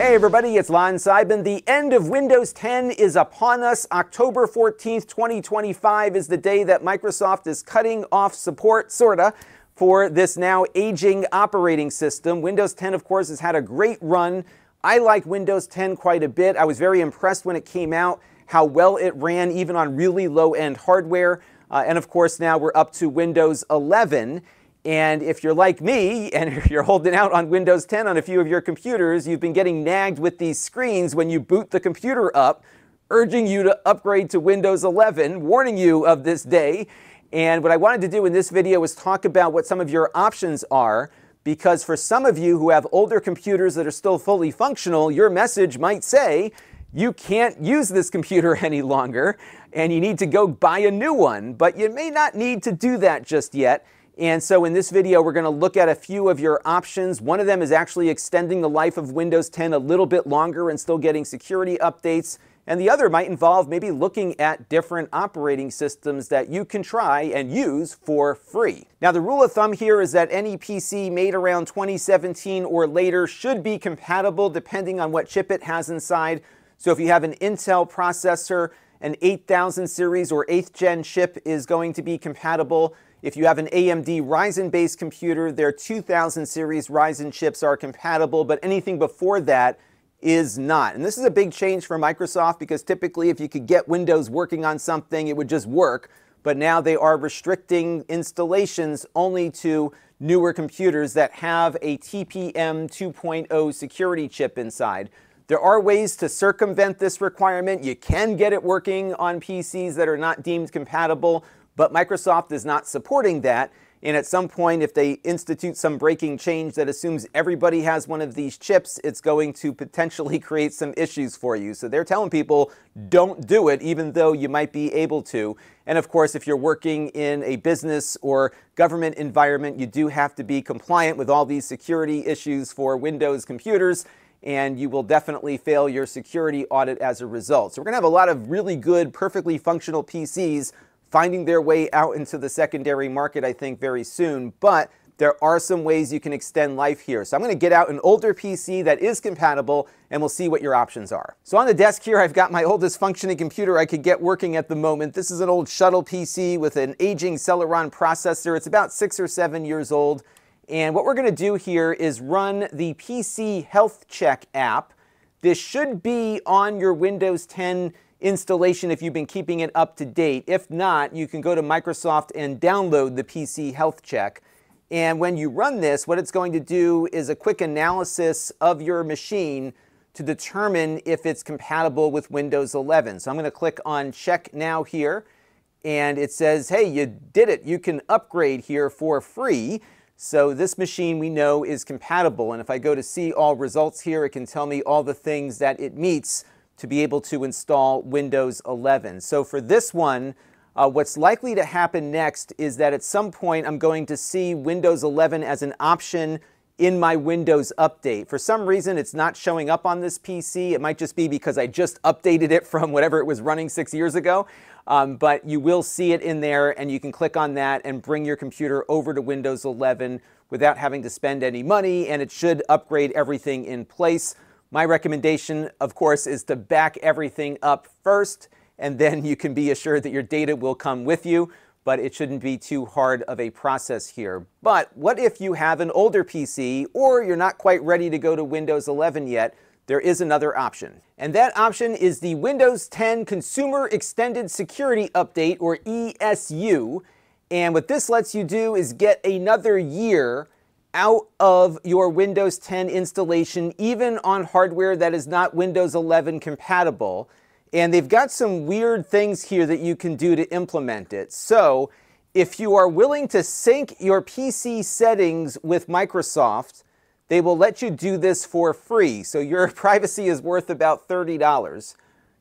Hey everybody, it's Lon Seidman. The end of Windows 10 is upon us. October 14th, 2025 is the day that Microsoft is cutting off support, sorta, for this now aging operating system. Windows 10, of course, has had a great run. I like Windows 10 quite a bit. I was very impressed when it came out, how well it ran, even on really low-end hardware. And of course, now we're up to Windows 11. And if you're like me, and if you're holding out on Windows 10 on a few of your computers, you've been getting nagged with these screens when you boot the computer up, urging you to upgrade to Windows 11, warning you of this day. And what I wanted to do in this video was talk about what some of your options are, because for some of you who have older computers that are still fully functional, your message might say, you can't use this computer any longer, and you need to go buy a new one. But you may not need to do that just yet. And so in this video, we're going to look at a few of your options. One of them is actually extending the life of Windows 10 a little bit longer and still getting security updates. And the other might involve maybe looking at different operating systems that you can try and use for free. Now, the rule of thumb here is that any PC made around 2017 or later should be compatible depending on what chip it has inside. So if you have an Intel processor, an 8000 series or 8th gen chip is going to be compatible. If you have an AMD Ryzen-based computer, their 2000 series Ryzen chips are compatible, but anything before that is not. And this is a big change for Microsoft because typically if you could get Windows working on something, it would just work. But now they are restricting installations only to newer computers that have a TPM 2.0 security chip inside. There are ways to circumvent this requirement. You can get it working on PCs that are not deemed compatible, but Microsoft is not supporting that, and at some point if they institute some breaking change that assumes everybody has one of these chips, it's going to potentially create some issues for you. So they're telling people, don't do it, even though you might be able to. And of course, if you're working in a business or government environment, you do have to be compliant with all these security issues for Windows computers, and you will definitely fail your security audit as a result. So we're going to have a lot of really good, perfectly functional PCs finding their way out into the secondary market, I think, very soon. But there are some ways you can extend life here. So I'm going to get out an older PC that is compatible, and we'll see what your options are. So on the desk here, I've got my oldest functioning computer I could get working at the moment. This is an old Shuttle PC with an aging Celeron processor. It's about 6 or 7 years old. And what we're going to do here is run the PC Health Check app. This should be on your Windows 10 installation if you've been keeping it up to date. If not, you can go to Microsoft and download the PC Health Check. And when you run this, what it's going to do is a quick analysis of your machine to determine if it's compatible with Windows 11. So I'm going to click on Check Now here, and it says, hey, you did it. You can upgrade here for free. So this machine we know is compatible. And if I go to see all results here, it can tell me all the things that it meets to be able to install Windows 11. So for this one, what's likely to happen next is that at some point I'm going to see Windows 11 as an option in my Windows update. For some reason, it's not showing up on this PC. It might just be because I just updated it from whatever it was running 6 years ago. But you will see it in there, and you can click on that and bring your computer over to Windows 11 without having to spend any money, and it should upgrade everything in place. My recommendation, of course, is to back everything up first, and then you can be assured that your data will come with you, but it shouldn't be too hard of a process here. But what if you have an older PC, or you're not quite ready to go to Windows 11 yet? There is another option. And that option is the Windows 10 Consumer Extended Security Update, or ESU. And what this lets you do is get another year out of your Windows 10 installation, even on hardware that is not Windows 11 compatible. And they've got some weird things here that you can do to implement it. So if you are willing to sync your PC settings with Microsoft, they will let you do this for free. So your privacy is worth about $30.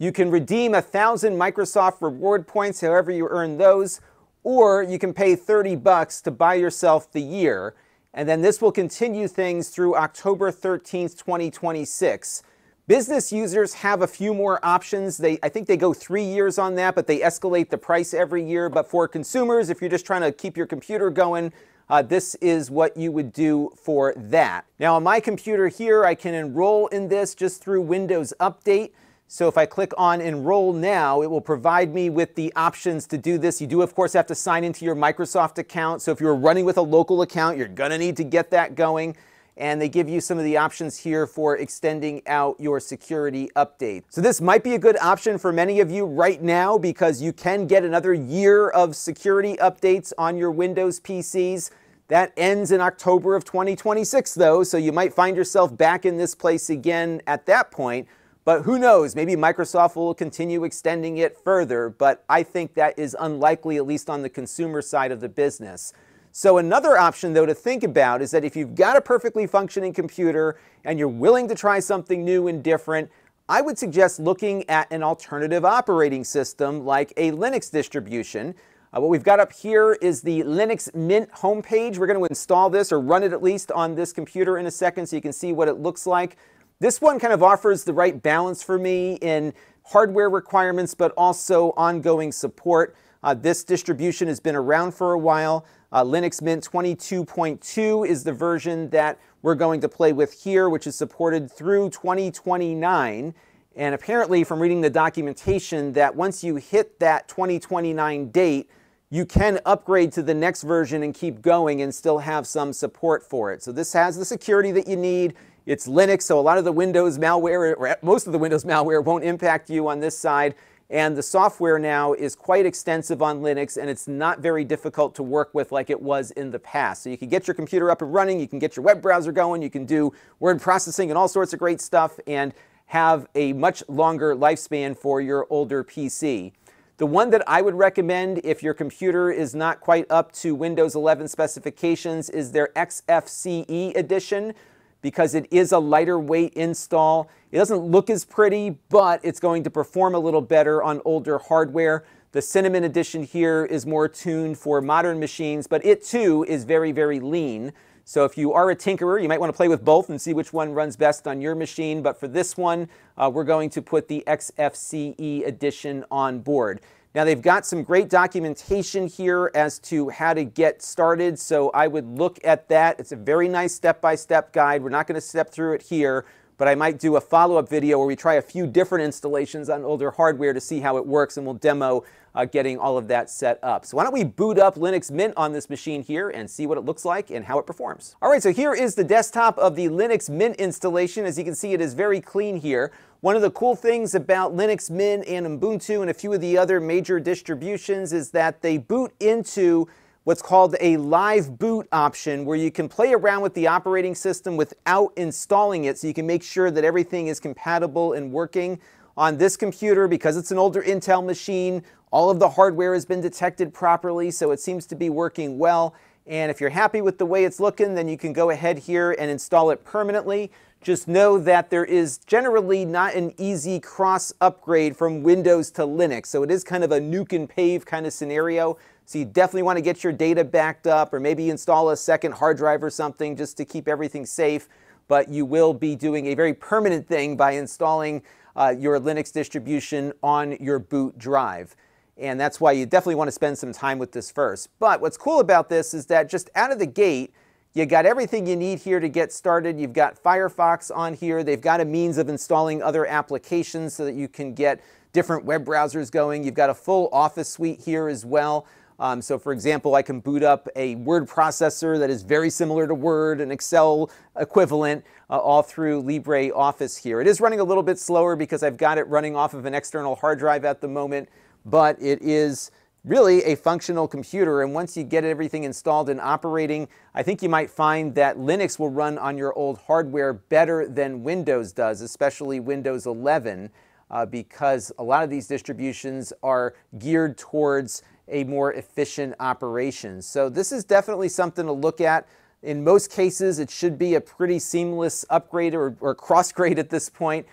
You can redeem 1,000 Microsoft reward points, however you earn those, or you can pay $30 to buy yourself the year. And then this will continue things through October 13th, 2026. Business users have a few more options. I think they go 3 years on that, but they escalate the price every year. But for consumers, if you're just trying to keep your computer going, this is what you would do for that. Now on my computer here, I can enroll in this just through Windows Update. So if I click on Enroll Now, it will provide me with the options to do this. You do, of course, have to sign into your Microsoft account. So if you're running with a local account, you're gonna need to get that going. And they give you some of the options here for extending out your security update. So this might be a good option for many of you right now because you can get another year of security updates on your Windows PCs. That ends in October of 2026 though, so you might find yourself back in this place again at that point. But who knows, maybe Microsoft will continue extending it further, but I think that is unlikely, at least on the consumer side of the business. So another option though to think about is that if you've got a perfectly functioning computer and you're willing to try something new and different, I would suggest looking at an alternative operating system like a Linux distribution. What we've got up here is the Linux Mint homepage. We're going to install this, or run it at least, on this computer in a second so you can see what it looks like. This one kind of offers the right balance for me in hardware requirements but also ongoing support. This distribution has been around for a while. Linux Mint 22.2 is the version that we're going to play with here, which is supported through 2029. And apparently, from reading the documentation, that once you hit that 2029 date, you can upgrade to the next version and keep going and still have some support for it. So this has the security that you need. It's Linux, so a lot of the Windows malware, or most of the Windows malware, won't impact you on this side. And the software now is quite extensive on Linux, and it's not very difficult to work with like it was in the past. So you can get your computer up and running, you can get your web browser going, you can do word processing and all sorts of great stuff, and have a much longer lifespan for your older PC. The one that I would recommend if your computer is not quite up to Windows 11 specifications is their XFCE edition, because it is a lighter weight install. It doesn't look as pretty, but it's going to perform a little better on older hardware. The Cinnamon edition here is more tuned for modern machines, but it too is very, very lean. So if you are a tinkerer, you might want to play with both and see which one runs best on your machine. But for this one, we're going to put the XFCE edition on board. Now they've got some great documentation here as to how to get started, so I would look at that. It's a very nice step-by-step guide. We're not going to step through it here, but I might do a follow-up video where we try a few different installations on older hardware to see how it works, and we'll demo getting all of that set up. So why don't we boot up Linux Mint on this machine here and see what it looks like and how it performs. All right, so here is the desktop of the Linux Mint installation. As you can see, it is very clean here. One of the cool things about Linux Mint and Ubuntu and a few of the other major distributions is that they boot into what's called a live boot option, where you can play around with the operating system without installing it, so you can make sure that everything is compatible and working. On this computer, because it's an older Intel machine, all of the hardware has been detected properly, so it seems to be working well. And if you're happy with the way it's looking, then you can go ahead here and install it permanently. Just know that there is generally not an easy cross upgrade from Windows to Linux, so it is kind of a nuke and pave kind of scenario. So you definitely want to get your data backed up, or maybe install a second hard drive or something just to keep everything safe. But you will be doing a very permanent thing by installing your Linux distribution on your boot drive. And that's why you definitely want to spend some time with this first. But what's cool about this is that just out of the gate, you got everything you need here to get started. You've got Firefox on here. They've got a means of installing other applications so that you can get different web browsers going. You've got a full Office suite here as well. So for example, I can boot up a word processor that is very similar to Word and Excel equivalent, all through LibreOffice here. It is running a little bit slower because I've got it running off of an external hard drive at the moment, but it is really a functional computer, and once you get everything installed and operating, I think you might find that Linux will run on your old hardware better than Windows does, especially Windows 11, because a lot of these distributions are geared towards a more efficient operation. So this is definitely something to look at. In most cases, it should be a pretty seamless upgrade or cross-grade at this point,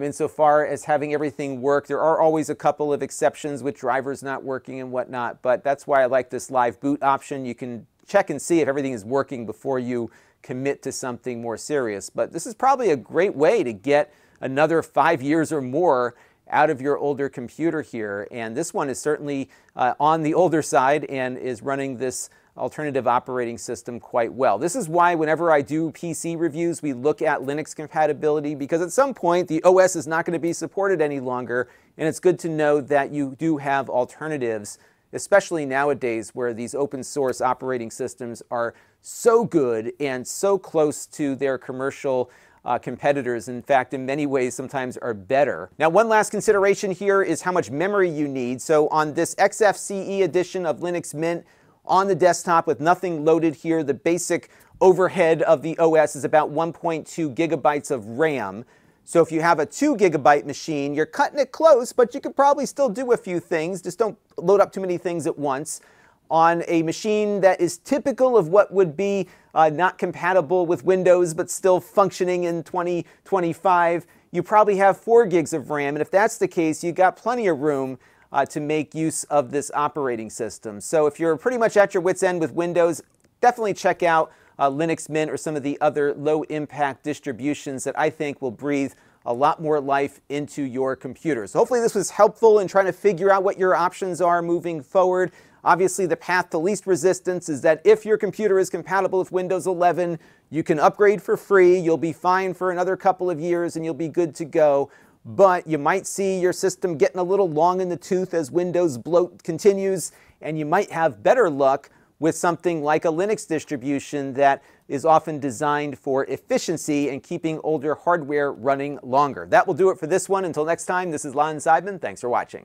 insofar as having everything work. There are always a couple of exceptions with drivers not working and whatnot, but that's why I like this live boot option. You can check and see if everything is working before you commit to something more serious. But this is probably a great way to get another 5 years or more out of your older computer here, and this one is certainly on the older side and is running this alternative operating system quite well. This is why whenever I do PC reviews, we look at Linux compatibility, because at some point the OS is not going to be supported any longer, and it's good to know that you do have alternatives, especially nowadays where these open source operating systems are so good and so close to their commercial competitors. In fact, in many ways, sometimes are better. Now, one last consideration here is how much memory you need. So on this XFCE edition of Linux Mint, on the desktop with nothing loaded here, the basic overhead of the OS is about 1.2 gigabytes of RAM. So if you have a 2 gigabyte machine, you're cutting it close, but you could probably still do a few things. Just don't load up too many things at once. On a machine that is typical of what would be not compatible with Windows, but still functioning in 2025, you probably have 4 gigs of RAM. And if that's the case, you've got plenty of room to make use of this operating system. So if you're pretty much at your wit's end with Windows, definitely check out Linux Mint or some of the other low-impact distributions that I think will breathe a lot more life into your computer. So hopefully this was helpful in trying to figure out what your options are moving forward. Obviously, the path to least resistance is that if your computer is compatible with Windows 11, you can upgrade for free, you'll be fine for another couple of years, and you'll be good to go. But you might see your system getting a little long in the tooth as Windows bloat continues, and you might have better luck with something like a Linux distribution that is often designed for efficiency and keeping older hardware running longer. That will do it for this one. Until next time, this is Lon Seidman. Thanks for watching.